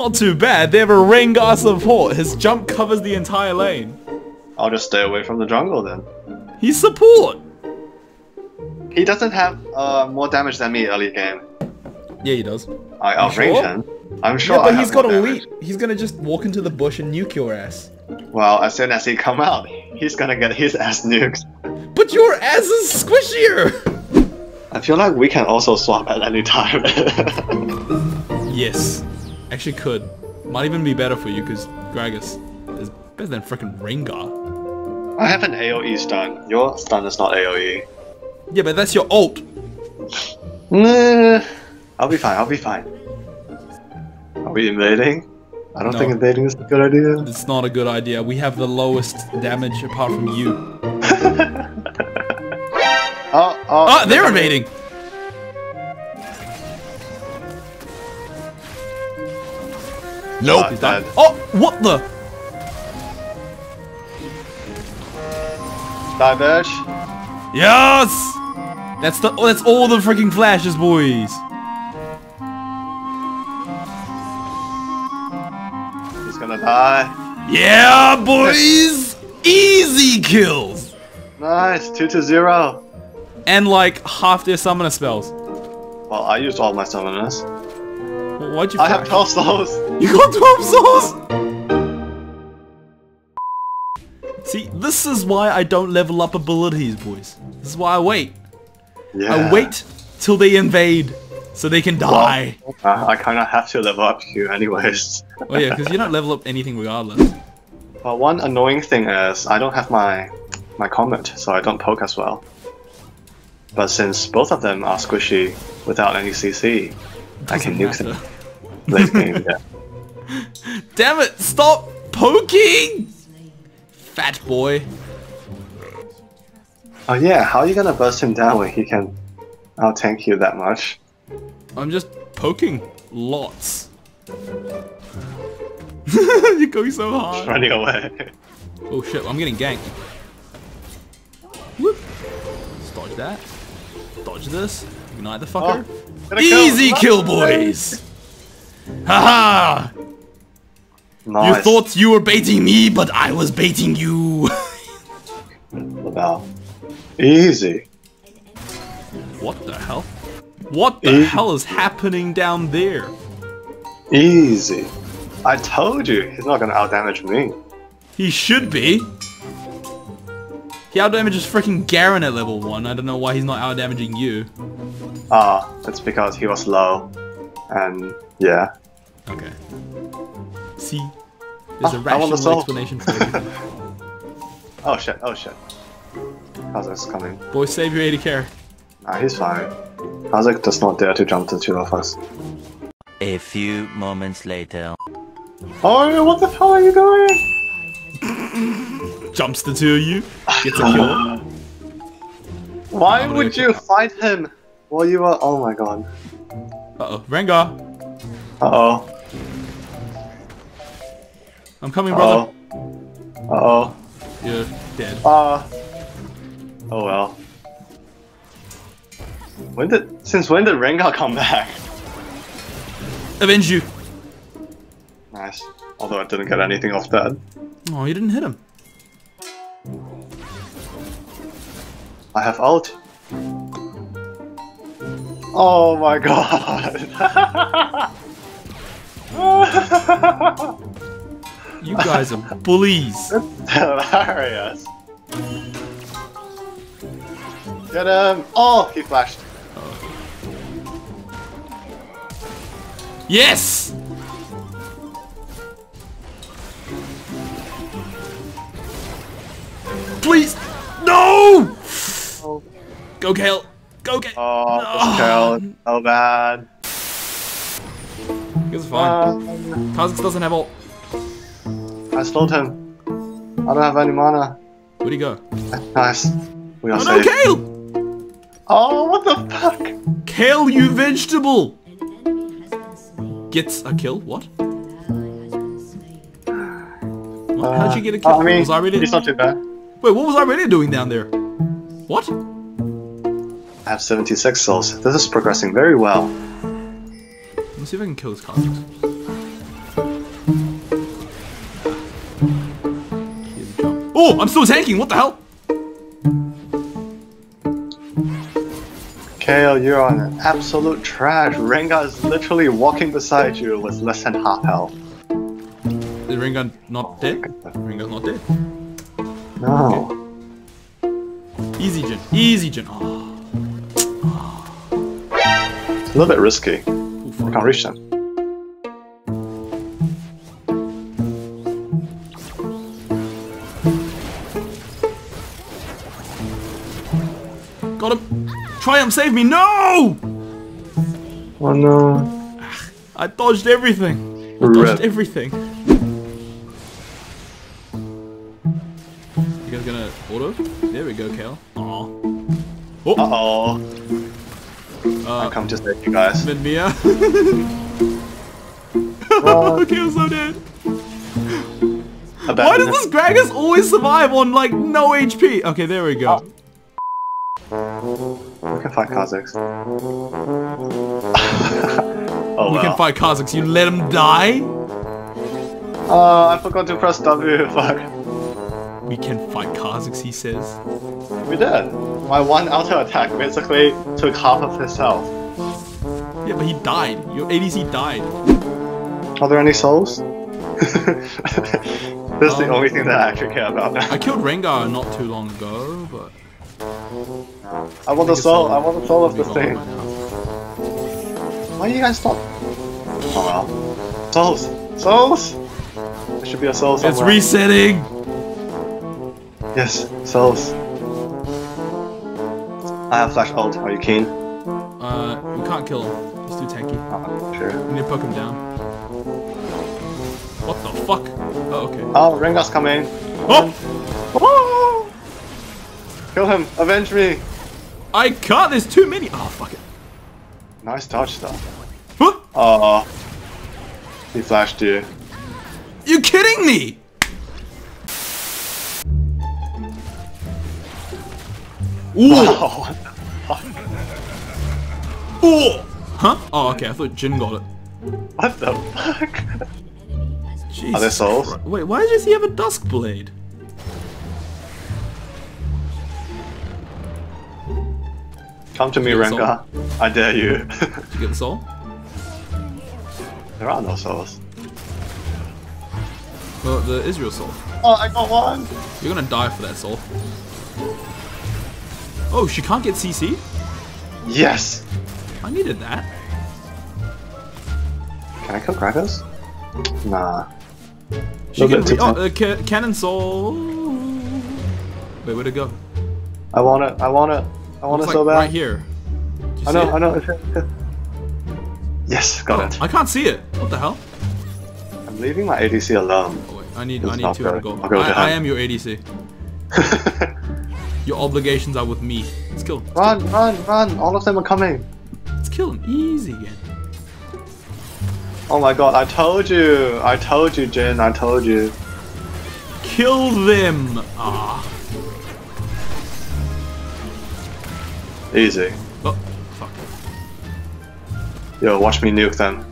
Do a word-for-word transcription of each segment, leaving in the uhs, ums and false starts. Not too bad, they have a Rengar support. His jump covers the entire lane. I'll just stay away from the jungle then. He's support! He doesn't have uh, more damage than me early game. Yeah, he does. I outrange sure? him. I'm sure yeah, but I he's got a leap. He's gonna just walk into the bush and nuke your ass. Well, as soon as he come out, he's gonna get his ass nuked. But your ass is squishier! I feel like we can also swap at any time. Yes. Actually could. Might even be better for you, because Gragas is better than frickin' Rengar. I have an AoE stun. Your stun is not AoE. Yeah, but that's your ult. Nah, I'll be fine, I'll be fine. Are we invading? I don't no. think invading is a good idea. It's not a good idea. We have the lowest damage apart from you. oh, oh, oh, they're invading! Nope. Oh, he's dead. Oh, what the? Diverge. Yes. That's the. Oh, that's all the freaking flashes, boys. He's gonna die. Yeah, boys. Easy kills. Nice. Two to zero. And like half their summoner spells. Well, I used all my summoners. Why'd you I crack? have twelve souls! You got twelve souls?! See, this is why I don't level up abilities, boys. This is why I wait. Yeah. I wait till they invade, so they can die. Well, uh, I kinda have to level up you anyways. Well yeah, because you don't level up anything regardless. Well, one annoying thing is, I don't have my, my combat, so I don't poke as well. But since both of them are squishy without any C C, I can nuke them. Late game, yeah. Damn it! Stop poking, fat boy. Oh yeah, how are you gonna burst him down when he can out-tank you that much? I'm just poking lots. You're going so hard. Running away. Oh shit! I'm getting ganked. Whoop! Just dodge that. Dodge this. Ignite the fucker. Oh. Easy kill, kill boys! Haha! -ha. Nice. You thought you were baiting me, but I was baiting you! Wow. Easy. What the hell? What the Easy. hell is happening down there? Easy. I told you, he's not gonna outdamage me. He should be. He outdamages freaking Garen at level one. I don't know why he's not outdamaging you. Ah, oh, that's because he was low. And yeah. Okay. See? There's oh, a rational explanation for everything. Oh shit, oh shit. Kha'zix coming. Boy, save your A D carry. Nah, he's fine. Kha'zix does not dare to jump to the two of us. A few moments later. Oh, what the hell are you doing? Jumps the two of you. Gets a kill. Why oh, would you fight him? Well, you are. Oh my god. Uh oh. Rengar! Uh oh. I'm coming, uh -oh. brother. Uh oh. You're dead. Uh. Oh well. When did. Since when did Rengar come back? Avenge you! Nice. Although I didn't get anything off that. Oh, you didn't hit him. I have ult. Oh my god! You guys are bullies! That's hilarious! Get him! Oh! He flashed! Oh. Yes! Please! No! Oh. Go Kayle! Go Kayle! Oh, this Kayle is so bad. It's fine. Um, Kha'zix doesn't have ult. I slowed him. I don't have any mana. Where'd he go? Nice. We are oh, safe. Oh no, Kayle! Oh, what the fuck? Kayle, you vegetable! Gets a kill? What? what? Uh, How'd you get a kill? Uh, I mean, was I really it's not too bad. Wait, what was I really doing down there? What? I have seventy-six souls. This is progressing very well. Let's see if I can kill this Kha'zix. Oh, I'm still tanking. What the hell? Kayle, you're on an absolute trash. Rengar is literally walking beside you with less than half health. Is Rengar not dead? Rengar's not dead. No. Okay. Easy, Jhin. Easy, Jhin. Oh. Oh. It's a little bit risky. Oof. I can't reach them. Got him! Triumph, save me! No! Oh no! I dodged everything. I dodged Rip. everything. You guys gonna auto? There we go, Kayle. Oh. Oh. Uh oh. Uh, I come to save you guys. Mid Mia. Oh, Kayle's so dead. Why does this Gragas always survive on like no H P? Okay, there we go. Oh. We can fight Kha'zix. Oh, we well. can fight Kha'zix. You let him die? Oh, I forgot to press W. Fuck. We can fight Kha'zix, he says. We did. My one auto attack basically took half of his health. Yeah, but he died. Your A D C died. Are there any souls? This um, is the only thing that I actually care about. I killed Rengar not too long ago, but. I want the soul, I want the soul of this thing. Why do you guys stop? Oh well. Souls! Souls! There should be a soul somewhere. It's resetting! Yes, souls. I have flash ult, are you keen? Uh, we can't kill him. He's too tanky. Uh, sure. We need to poke him down. What the fuck? Oh, okay. Oh, Rengar's coming. Oh! Oh! Kill him! Avenge me! I can't, there's too many! Oh, fuck it. Nice dodge stuff. Huh? Oh. He flashed you. You kidding me? Ooh! Wow, what the fuck? Ooh! Huh? Oh, okay, I thought Jhin got it. What the fuck? Jesus. Are there souls? Wait, why does he have a dusk blade? Come to me, Rengar. I dare you. Did you get the soul? There are no souls. Well, the Ezreal soul. Oh, I got one! You're gonna die for that soul. Oh, she can't get C C? Yes! I needed that. Can I kill Gragas? Nah. She can re- oh, uh, ca cannon soul. Wait, where'd it go? I want it, I want it. I want Looks it so like bad. Right here. I know, I know, I know. Yes, got oh, it. I can't see it. What the hell? I'm leaving my A D C alone. Oh, wait. I need, it's I need two hundred gold. Go I, I am your A D C. Your obligations are with me. Let's kill. Let's run, kill. run, run! All of them are coming. Let's kill him. Easy again. Oh my god! I told you! I told you, Jhin! I told you. Kill them! Ah. Easy. Oh, fuck. Yo, watch me nuke them.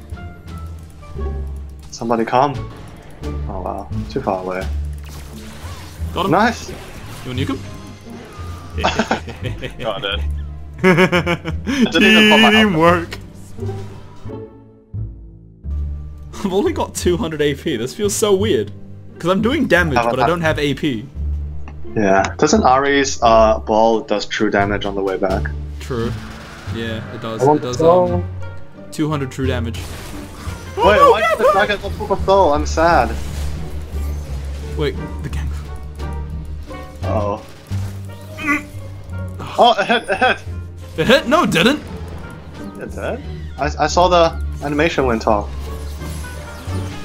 Somebody come. Oh wow, too far away. Got him. Nice! You wanna nuke him? Got it. I didn't even pop my Teamwork! I've only got two hundred A P, this feels so weird. Because I'm doing damage, have but I, I don't have A P. Yeah, doesn't Ahri's uh, ball does true damage on the way back? True. Yeah, it does. It does um, two hundred true damage. Oh, wait, no, why did the dragon not pull a soul? I'm sad. Wait, the gang. Uh oh. Mm. Oh, it hit, it hit! It hit? No, it didn't! It did? I, I saw the animation went off.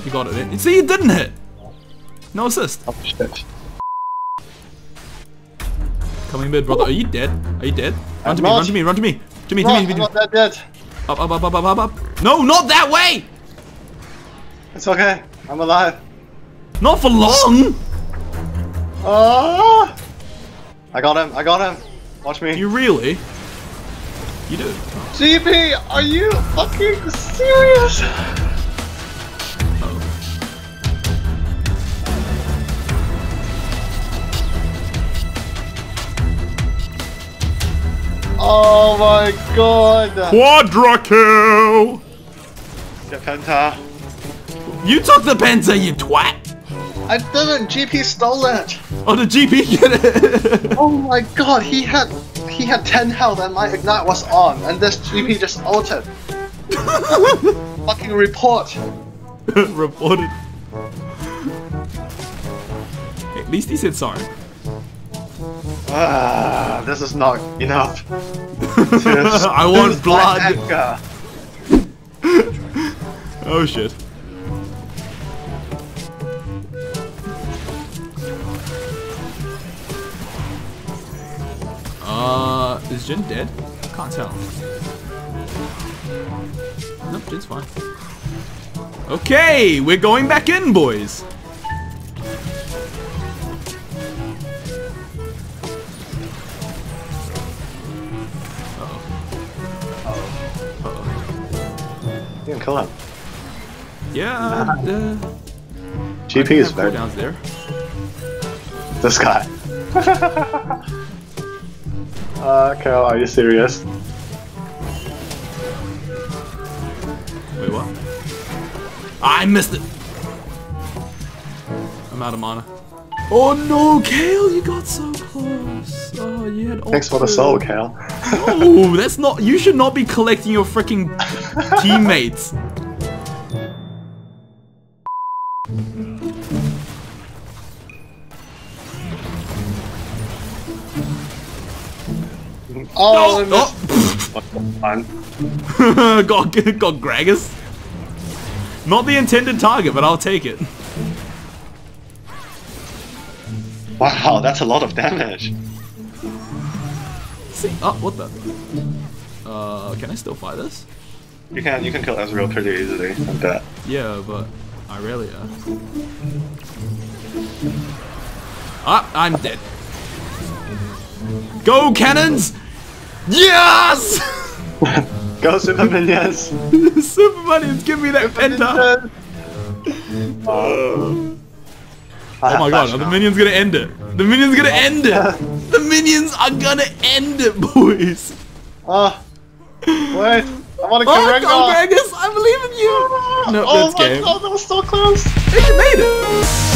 You got it, it. See, it didn't hit! No assist. Oh, shit. Coming mid, brother. Are you dead? Are you dead? Run to me, run to me, run to me, to me, to me, to me. Not that dead. Up, up, up, up, up, up, up. No, not that way! It's okay. I'm alive. Not for long! Ah! I got him, I got him. Watch me. You really? You do. G P, are you fucking serious? Uh-oh. Oh my god! Quadra kill! The Penta. You took the Penta, you twat! I didn't! G P stole it! Oh, did G P get it? Oh my god, he had he had ten health and my ignite was on, and this G P just ulted. Fucking report! Reported. At least he said sorry. Ah, this is not enough. I want blood. Oh shit. Uh, is Jhin dead? Can't tell. Nope, Jin's fine. Okay, we're going back in, boys. You can kill him. Yeah. Uh, G P is better. Down there. This guy. uh, Kayle, are you serious? Wait, what? I missed it. I'm out of mana. Oh no, Kayle, you got so close. Oh, you had. Thanks for the soul, Kayle. No, that's not. You should not be collecting your freaking teammates. Oh, no, oh. got got Gragas. Not the intended target, but I'll take it. Wow, that's a lot of damage. See, oh, what the? Uh, can I still fight this? You can, you can kill Ezreal pretty easily, I bet. Yeah, but Irelia. Ah, I'm dead. Go cannons! Yes! Go super minions! Super minions, give me that Penta! Oh. Oh my god, are the minions gonna end it? The minions gonna end it! The minions are gonna end it, boys! Ah, uh, wait. I want to kill Rengar! Oh, Gragas, I believe in you! No, oh my god, that was so close! You made it!